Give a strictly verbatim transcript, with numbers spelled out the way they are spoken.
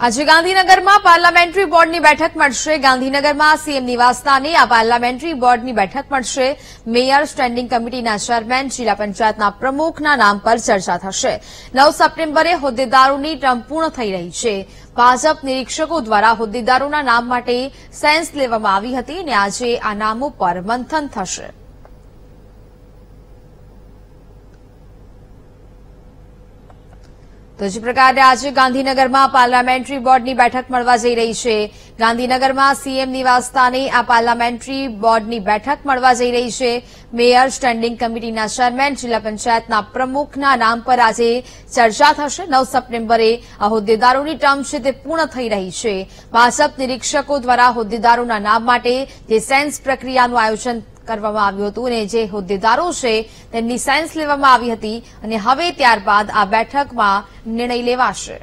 આજે ગાંધીનગરમાં પાર્લામેન્ટરી બોર્ડની બેઠક મળશે। ગાંધીનગરમાં સીએમ નિવાસસ્થાને આ પાર્લામેન્ટરી બોર્ડની બેઠક મળશે। મેયર, સ્ટેન્ડિંગ કમિટીના ચેરમેન, જિલ્લા પંચાયતના પ્રમુખના નામ પર ચર્ચા થશે। નવ સપ્ટેમ્બરે હોદ્દેદારોની ટર્મ પૂર્ણ થઈ રહી છે। ભાજપ નિરીક્ષકો દ્વારા હોદ્દેદારોના નામ માટે સેન્સ લેવામાં આવી હતી અને આજે આ નામો પર મંથન થશે। तो जी प्रकार आज गांधीनगर में पार्लामेंटरी बोर्ड की बैठक मळवा जई रही है। गांधीनगर में सीएम निवासस्थाने आ पार्लामेंटरी बोर्ड की बैठक मळवा जई रही है। मेयर, स्टेन्डिंग कमिटी चेरमेन, जिला पंचायत प्रमुख नाम पर आज चर्चा थशे। नौ सप्टेम्बरे आ होद्देदारों की टर्म है पूर्ण थी रही है। भाजप निरीक्षकों द्वारा होद्देदारों नाम माटे सेन्स प्रक्रिया आयोजन કરવામાં આવ્યું હતું અને જે હોદ્દેદારો છે તેમની સેન્સ લેવામાં આવી હતી અને હવે ત્યારબાદ આ બેઠકમાં નિર્ણય લેવાશે।